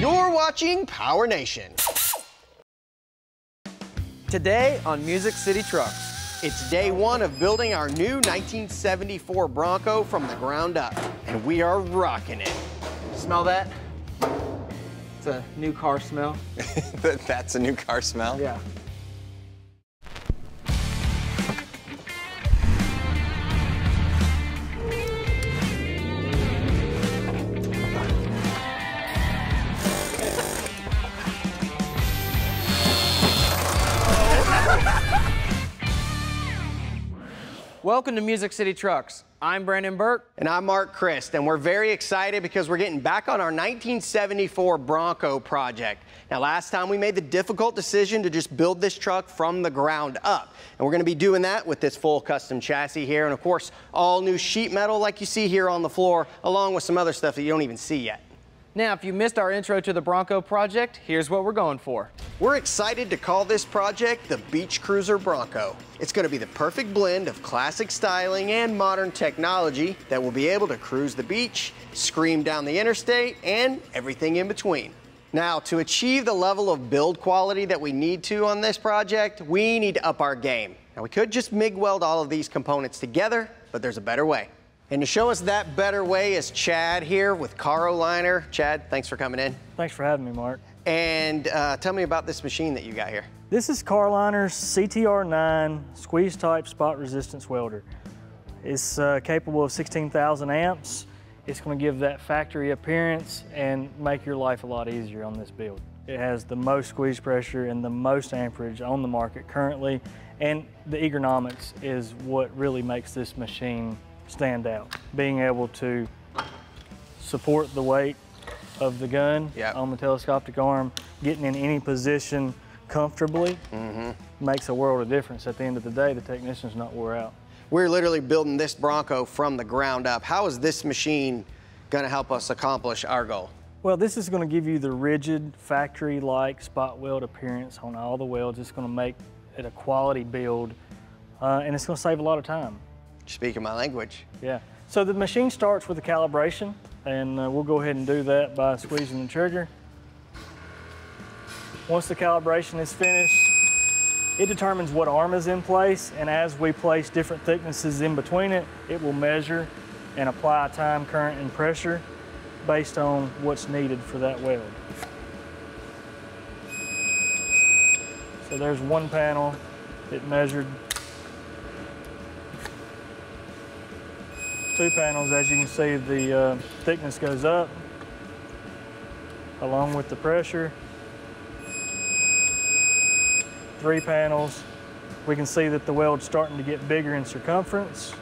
You're watching Power Nation. Today on Music City Trucks, it's day one of building our new 1974 Bronco from the ground up, and we are rocking it. Smell that? It's a new car smell. That's a new car smell? Yeah. Welcome to Music City Trucks. I'm Brandon Burke. And I'm Mark Crist, and we're very excited because we're getting back on our 1974 Bronco project. Now, last time we made the difficult decision to just build this truck from the ground up, and we're gonna be doing that with this full custom chassis here, and of course, all new sheet metal like you see here on the floor, along with some other stuff that you don't even see yet. Now, if you missed our intro to the Bronco project, here's what we're going for. We're excited to call this project the Beach Cruiser Bronco. It's going to be the perfect blend of classic styling and modern technology that will be able to cruise the beach, scream down the interstate, and everything in between. Now, to achieve the level of build quality that we need to on this project, we need to up our game. Now, we could just MIG weld all of these components together, but there's a better way. And to show us that better way is Chad here with Car-O-Liner. Chad, thanks for coming in. Thanks for having me, Mark. And tell me about this machine that you got here. This is Car-O-Liner's CTR9 squeeze type spot resistance welder. It's capable of 16,000 amps. It's gonna give that factory appearance and make your life a lot easier on this build. It has the most squeeze pressure and the most amperage on the market currently. And the ergonomics is what really makes this machine stand out. Being able to support the weight of the gun on the telescopic arm, getting in any position comfortably makes a world of difference. At the end of the day, the technician's not wore out. We're literally building this Bronco from the ground up. How is this machine gonna help us accomplish our goal? Well, this is gonna give you the rigid, factory-like spot weld appearance on all the welds. It's gonna make it a quality build, and it's gonna save a lot of time. Speaking my language. Yeah. So the machine starts with a calibration, and we'll go ahead and do that by squeezing the trigger. Once the calibration is finished, it determines what arm is in place, and as we place different thicknesses in between it, it will measure and apply time, current, and pressure based on what's needed for that weld. So there's one panel. It measured. Two panels, as you can see, the thickness goes up along with the pressure. Three panels, we can see that the weld's starting to get bigger in circumference.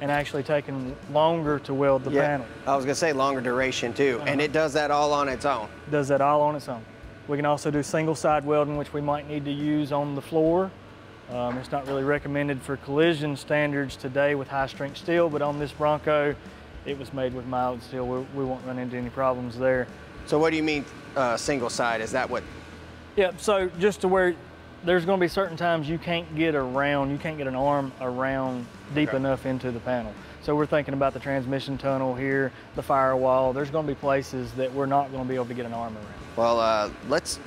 And actually taking longer to weld the panel. I was gonna say longer duration too, and it does that all on its own. Does that all on its own. We can also do single side welding, which we might need to use on the floor. It's not really recommended for collision standards today with high strength steel, but on this Bronco, it was made with mild steel. We won't run into any problems there. So what do you mean single side? Is that what? Yeah, so just to where there's gonna be certain times you can't get around, you can't get an arm around deep enough into the panel. So we're thinking about the transmission tunnel here, the firewall. There's gonna be places that we're not gonna be able to get an arm around. Well, let's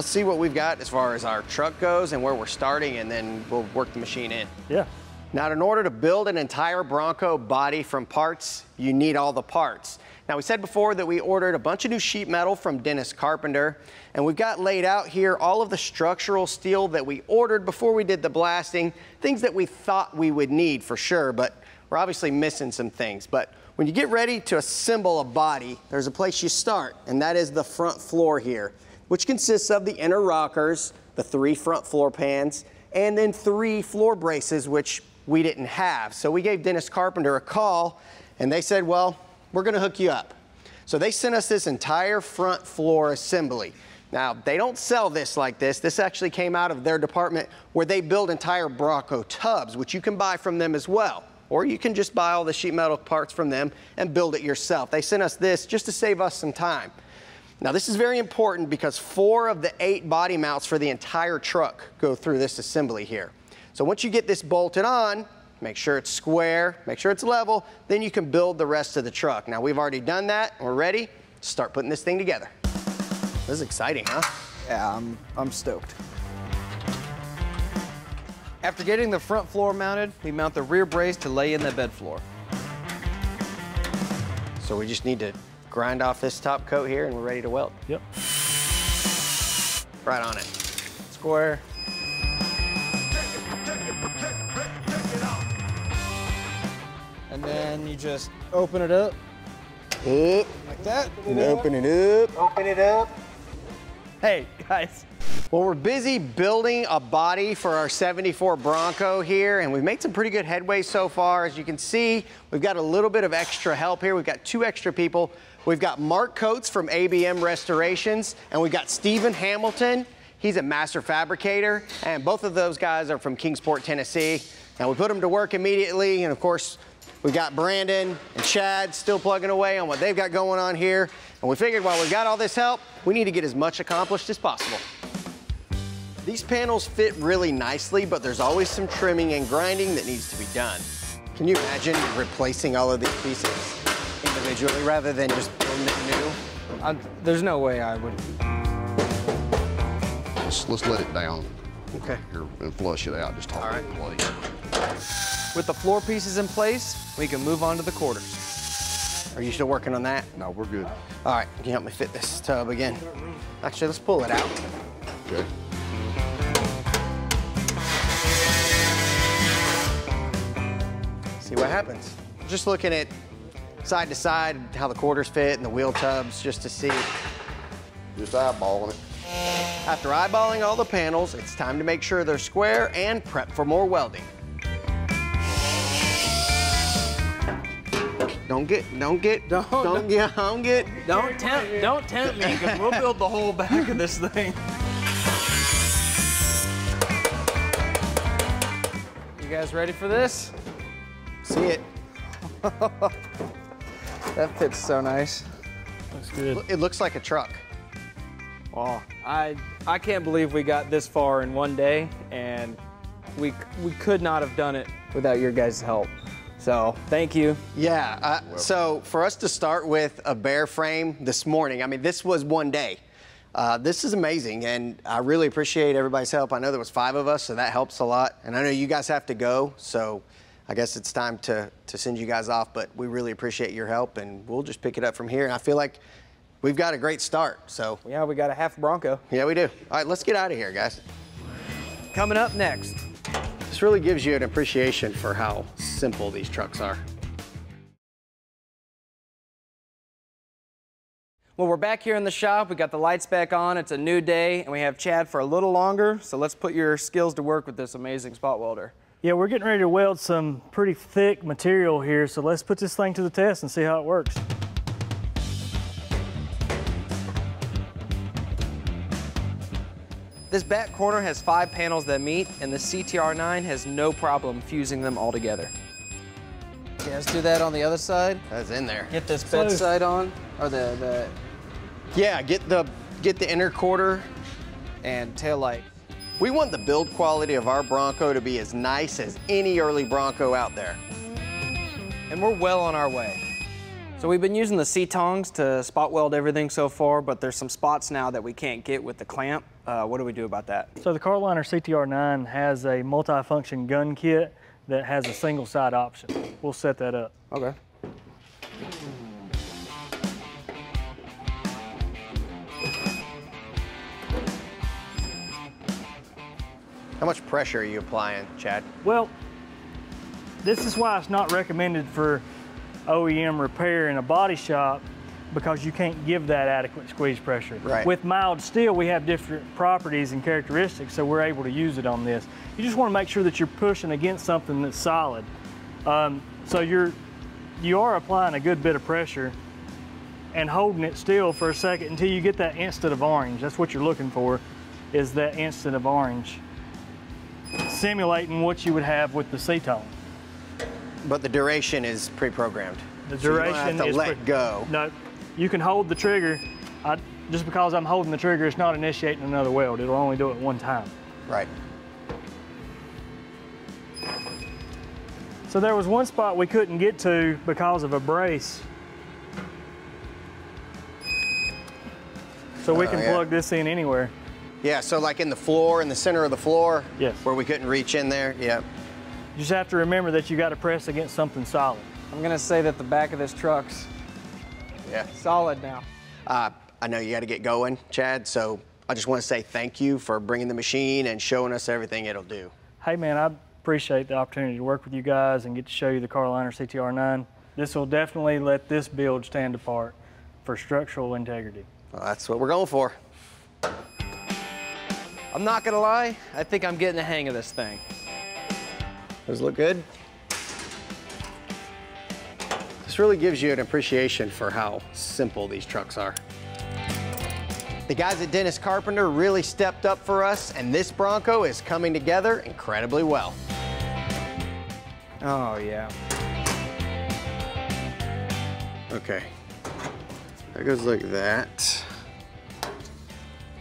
see what we've got as far as our truck goes and where we're starting, and then we'll work the machine in. Yeah. Now, in order to build an entire Bronco body from parts, you need all the parts. Now, we said before that we ordered a bunch of new sheet metal from Dennis Carpenter, and we've got laid out here all of the structural steel that we ordered before we did the blasting, things that we thought we would need for sure, but we're obviously missing some things. But when you get ready to assemble a body, there's a place you start, and that is the front floor here, which consists of the inner rockers, the three front floor pans, and then three floor braces, which we didn't have. So we gave Dennis Carpenter a call, and they said, well, we're gonna hook you up. So they sent us this entire front floor assembly. Now, they don't sell this like this. This actually came out of their department where they build entire Bronco tubs, which you can buy from them as well. Or you can just buy all the sheet metal parts from them and build it yourself. They sent us this just to save us some time. Now, this is very important because 4 of the 8 body mounts for the entire truck go through this assembly here. So once you get this bolted on, make sure it's square, make sure it's level, then you can build the rest of the truck. Now we've already done that, we're ready, start putting this thing together. This is exciting, huh? Yeah, I'm stoked. After getting the front floor mounted, we mount the rear brace to lay in the bed floor. So we just need to grind off this top coat here and we're ready to weld. Yep. Right on it. Square. And then you just open it up. Up. Like that. And open it up. Open it up. Hey, guys. Well, we're busy building a body for our 74 Bronco here, and we've made some pretty good headway so far. As you can see, we've got a little bit of extra help here. We've got two extra people. We've got Mark Coates from ABM Restorations, and we've got Stephen Hamilton. He's a master fabricator, and both of those guys are from Kingsport, Tennessee. Now, we put them to work immediately, and of course, we've got Brandon and Chad still plugging away on what they've got going on here. And we figured while we've got all this help, we need to get as much accomplished as possible. These panels fit really nicely, but there's always some trimming and grinding that needs to be done. Can you imagine replacing all of these pieces individually rather than just building it new? There's no way I would. Let's let it down. Okay. Here and flush it out. Just all right. With the floor pieces in place, we can move on to the quarters. Are you still working on that? No, we're good. All right, can you help me fit this tub again? Actually, let's pull it out. Okay. See what happens. Just looking at side to side, how the quarters fit and the wheel tubs, just to see. Just eyeballing it. After eyeballing all the panels, it's time to make sure they're square and prep for more welding. Don't tempt me, because we'll build the whole back of this thing. You guys ready for this? See it. That fits so nice. Looks good. It looks like a truck. Wow. I can't believe we got this far in one day, and we could not have done it without your guys' help. So thank you. Yeah. So for us to start with a bare frame this morning, I mean, this was one day. This is amazing, and I really appreciate everybody's help. I know there was 5 of us, so that helps a lot. And I know you guys have to go, so I guess it's time to send you guys off, but we really appreciate your help, and we'll just pick it up from here. And I feel like we've got a great start, so. Yeah, we got a half Bronco. Yeah, we do. All right, let's get out of here, guys. Coming up next. This really gives you an appreciation for how simple these trucks are. Well, we're back here in the shop. We got the lights back on. It's a new day, and we have Chad for a little longer, so let's put your skills to work with this amazing spot welder. Yeah, we're getting ready to weld some pretty thick material here, so let's put this thing to the test and see how it works. This back corner has 5 panels that meet, and the CTR9 has no problem fusing them all together. Okay, let's do that on the other side. That's in there. Get this bed side on, or the... Yeah, get the inner quarter and tail light. We want the build quality of our Bronco to be as nice as any early Bronco out there. And we're well on our way. So we've been using the C-tongs to spot weld everything so far, but there's some spots now that we can't get with the clamp. What do we do about that? So the Car-O-Liner CTR9 has a multi-function gun kit that has a single side option. We'll set that up. Okay. How much pressure are you applying, Chad? Well, this is why it's not recommended for OEM repair in a body shop, because you can't give that adequate squeeze pressure. Right. With mild steel, we have different properties and characteristics, so we're able to use it on this. You just want to make sure that you're pushing against something that's solid. So you are applying a good bit of pressure and holding it still for a second until you get that instant of orange. That's what you're looking for, is that instant of orange, simulating what you would have with the C-tone. But the duration is pre-programmed. The duration so you don't have to is let go. No, you can hold the trigger. Just because I'm holding the trigger, it's not initiating another weld. It'll only do it one time. Right. So there was one spot we couldn't get to because of a brace. So we can plug this in anywhere. Yeah, so like in the floor, in the center of the floor, where we couldn't reach in there, You just have to remember that you got to press against something solid. I'm gonna say that the back of this truck's solid now. I know you got to get going, Chad, so I just want to say thank you for bringing the machine and showing us everything it'll do. Hey man, I appreciate the opportunity to work with you guys and get to show you the Car-O-Liner CTR9. This will definitely let this build stand apart for structural integrity. Well, that's what we're going for. I'm not gonna lie, I think I'm getting the hang of this thing. Does it look good? This really gives you an appreciation for how simple these trucks are. The guys at Dennis Carpenter really stepped up for us, and this Bronco is coming together incredibly well. Oh, yeah. Okay. That goes like that.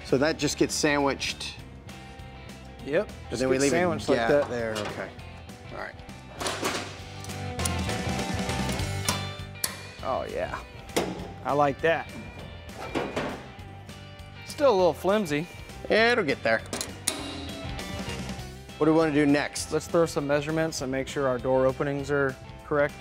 So that just gets sandwiched. Yep. Just then we leave it like that there. Okay. All right. Oh yeah. I like that. Still a little flimsy. Yeah, it'll get there. What do we want to do next? Let's throw some measurements and make sure our door openings are correct.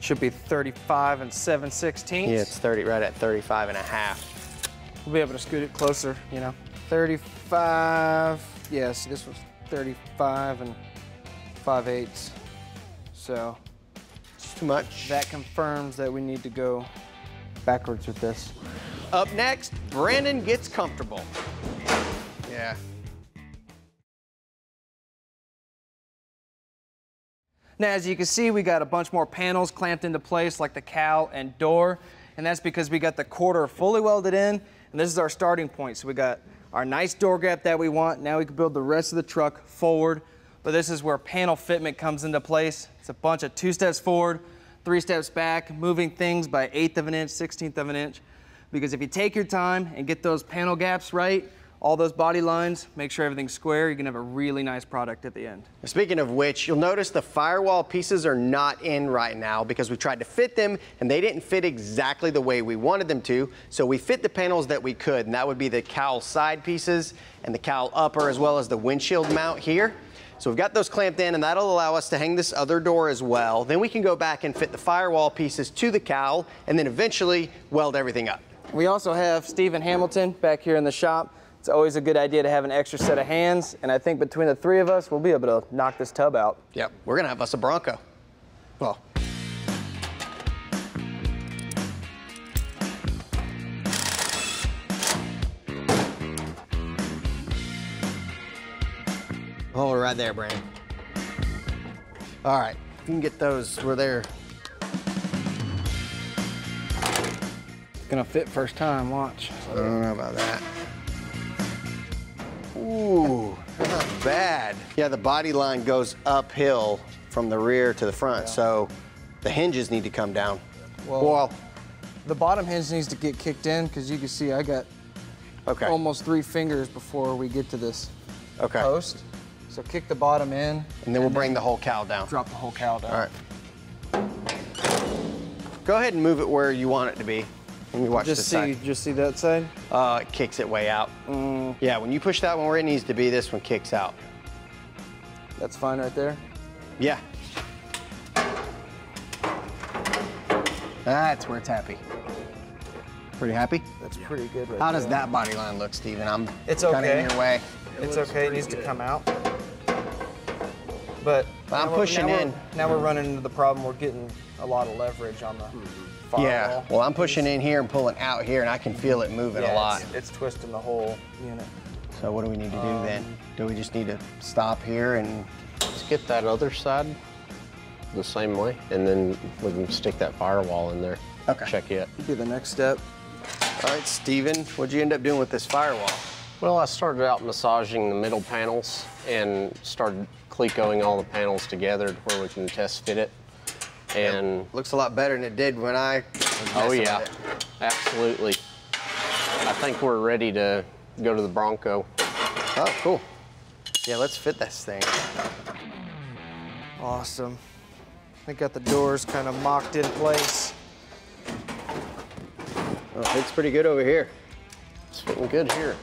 Should be 35 7/16. Yeah, it's 30, right at 35.5. We'll be able to scoot it closer, you know. 35, yeah, see this was 35 5/8. So it's too much. That confirms that we need to go backwards with this. Up next, Brandon gets comfortable. Yeah. Now, as you can see, we got a bunch more panels clamped into place like the cowl and door, and that's because we got the quarter fully welded in, and this is our starting point. So we got our nice door gap that we want. Now we can build the rest of the truck forward, but this is where panel fitment comes into place. It's a bunch of 2 steps forward, 3 steps back, moving things by 1/8 of an inch, 1/16 of an inch, because if you take your time and get those panel gaps right, all those body lines, make sure everything's square, you're gonna have a really nice product at the end. Speaking of which, you'll notice the firewall pieces are not in right now because we tried to fit them and they didn't fit exactly the way we wanted them to, so we fit the panels that we could, and that would be the cowl side pieces and the cowl upper as well as the windshield mount here. So we've got those clamped in, and that'll allow us to hang this other door as well. Then we can go back and fit the firewall pieces to the cowl and then eventually weld everything up. We also have Stephen Hamilton back here in the shop. It's always a good idea to have an extra set of hands, and I think between the three of us, we'll be able to knock this tub out. Yep, we're gonna have us a Bronco. Well. Oh, right there, Brandon. All right, you can get those, we're there. It's gonna fit first time, watch. I don't know about that. Ooh, not bad. Yeah, the body line goes uphill from the rear to the front, so the hinges need to come down. Well, the bottom hinge needs to get kicked in because you can see I got almost 3 fingers before we get to this post. So kick the bottom in. And then we'll bring the whole cowl down. Drop the whole cowl down. All right. Go ahead and move it where you want it to be. Let me watch this side. Just see that side? It kicks it way out. Mm. Yeah, when you push that one where it needs to be, this one kicks out. That's fine right there? Yeah. That's where it's happy. Pretty happy? That's pretty good right there. How does that body line look, Steven? It's okay. Kind of in your way. It's okay, it needs to come out. But I'm pushing in. Now we're running into the problem, we're getting a lot of leverage on the... Yeah, well, I'm pushing in here and pulling out here, and I can feel it moving a lot. It's twisting the whole unit. So what do we need to do then? Do we just need to stop here and... Let's get that other side the same way, and then we can stick that firewall in there. Okay. Check it. That'd be the next step. All right, Steven, what'd you end up doing with this firewall? Well, I started out massaging the middle panels and started clicoing all the panels together to where we can test fit it. And it looks a lot better than it did when I was with it. Absolutely. I think we're ready to go to the Bronco. Oh, cool. Yeah, let's fit this thing. Awesome. I got the doors kind of mocked in place. Oh, fits pretty good over here. It's fitting good here.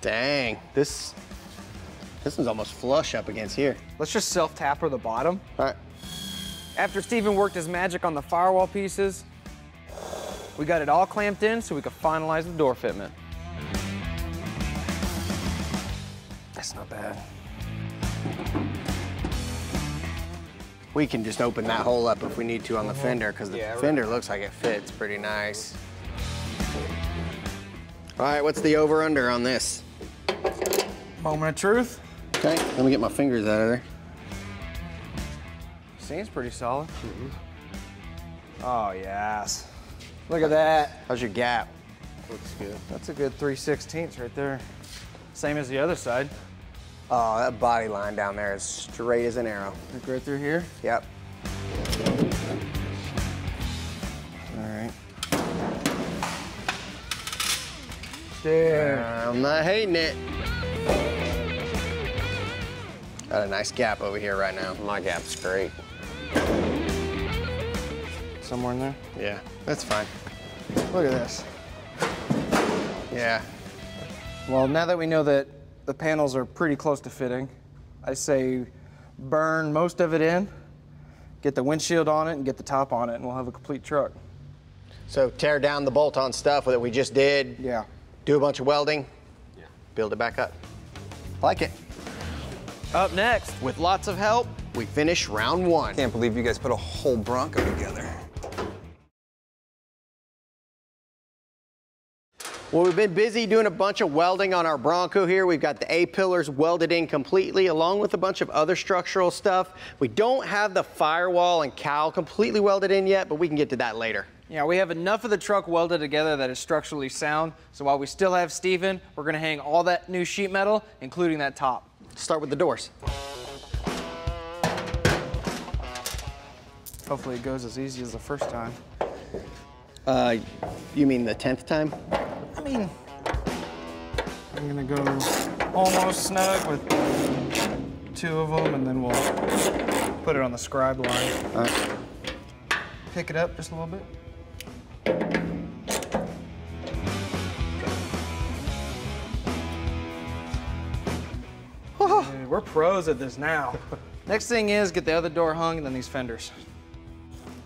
Dang, this one's almost flush up against here. Let's just self-tapper the bottom. All right. After Steven worked his magic on the firewall pieces, we got it all clamped in so we could finalize the door fitment. That's not bad. We can just open that hole up if we need to on the fender, because the fender looks like it fits pretty nice. All right, what's the over-under on this? Moment of truth. Okay, let me get my fingers out of there. Seems pretty solid. Mm-hmm. Oh, yes. Look at that. How's your gap? Looks good. That's a good 3/16 right there. Same as the other side. Oh, that body line down there is straight as an arrow. Look right through here? Yep. All right. There. I'm not hating it. Got a nice gap over here right now. My gap's great. Somewhere in there? Yeah, that's fine. Look at this. Yeah. Well, now that we know that the panels are pretty close to fitting, I say burn most of it in, get the windshield on it and get the top on it, and we'll have a complete truck. So tear down the bolt-on stuff that we just did. Yeah. Do a bunch of welding. Yeah. Build it back up. Like it. Up next, with lots of help, we finish round one. Can't believe you guys put a whole Bronco together. Well, we've been busy doing a bunch of welding on our Bronco here. We've got the A-pillars welded in completely, along with a bunch of other structural stuff. We don't have the firewall and cowl completely welded in yet, but we can get to that later. Yeah, we have enough of the truck welded together that it's structurally sound. So while we still have Steven, we're gonna hang all that new sheet metal, including that top. Start with the doors. Hopefully it goes as easy as the first time. You mean the 10th time? I mean, I'm gonna go almost snug with two of them, and then we'll put it on the scribe line. All right. Pick it up just a little bit. Dude, we're pros at this now. Next thing is get the other door hung, and then these fenders.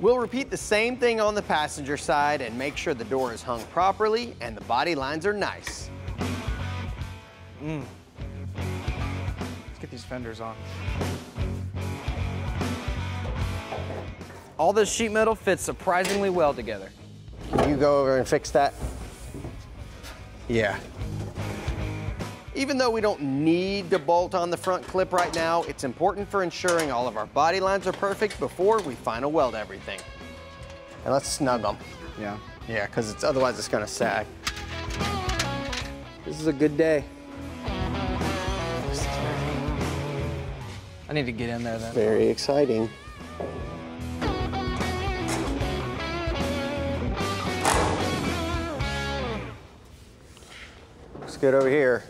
We'll repeat the same thing on the passenger side and make sure the door is hung properly and the body lines are nice. Let's get these fenders on. All this sheet metal fits surprisingly well together. Can you go over and fix that? Yeah. Even though we don't need to bolt on the front clip right now, it's important for ensuring all of our body lines are perfect before we final weld everything. And let's snug them. Yeah. Yeah, because otherwise it's gonna sag. This is a good day. I need to get in there then. Very exciting. Looks good over here.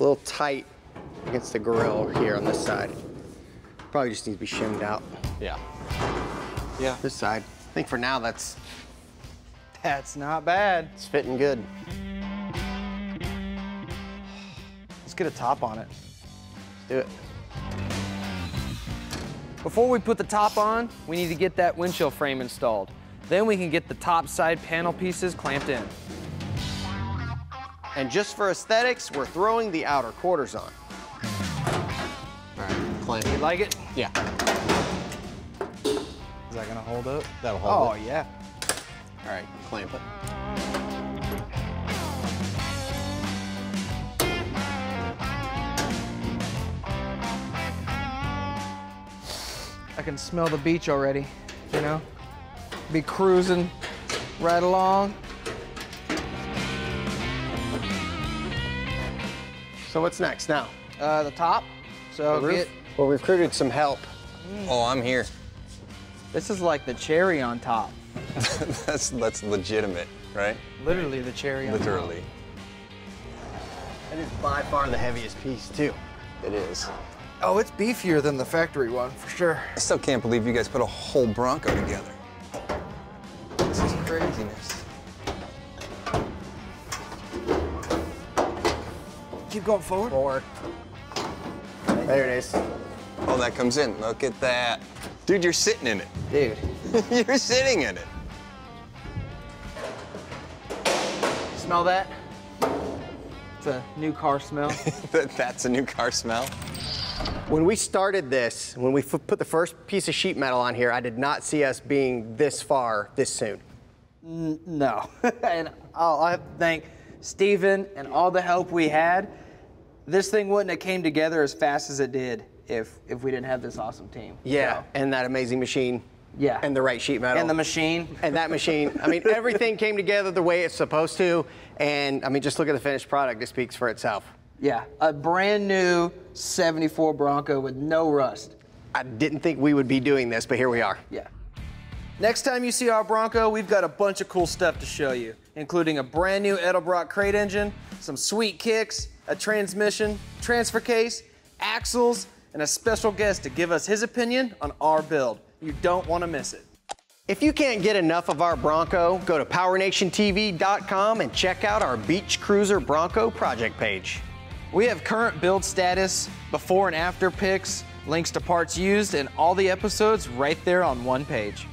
A little tight against the grill here on this side. Probably just needs to be shimmed out. Yeah. Yeah. This side. I think for now that's not bad. It's fitting good. Let's get a top on it. Let's do it. Before we put the top on, we need to get that windshield frame installed. Then we can get the top side panel pieces clamped in. And just for aesthetics, we're throwing the outer quarters on. All right, clamp. You like it? Yeah. Is that gonna hold up? That'll hold up. Oh, yeah. All right, clamp it. I can smell the beach already, you know? Be cruising right along. So what's next now? The top. So the roof. Well, we've recruited some help. Oh, I'm here. This is like the cherry on top. that's legitimate, right? Literally the cherry on top. Literally. That is by far the heaviest piece too. It is. Oh, it's beefier than the factory one, for sure. I still can't believe you guys put a whole Bronco together. This is craziness. Keep going forward. Forward. There it is. Oh, that comes in. Look at that. Dude, you're sitting in it. Dude. You're sitting in it. Smell that? It's a new car smell. That's a new car smell. When we started this, when we put the first piece of sheet metal on here, I did not see us being this far this soon. No. And I have to thank Steven and all the help we had. This thing wouldn't have came together as fast as it did if we didn't have this awesome team. Yeah, so. And that amazing machine. Yeah. And the right sheet metal. And the machine. And that machine. I mean, everything came together the way it's supposed to. And I mean, just look at the finished product. It speaks for itself. Yeah, a brand new 74 Bronco with no rust. I didn't think we would be doing this, but here we are. Yeah. Next time you see our Bronco, we've got a bunch of cool stuff to show you, including a brand new Edelbrock crate engine, some sweet kicks, a transmission, transfer case, axles, and a special guest to give us his opinion on our build. You don't want to miss it. If you can't get enough of our Bronco, go to PowerNationTV.com and check out our Beach Cruiser Bronco project page. We have current build status, before and after pics, links to parts used, and all the episodes right there on one page.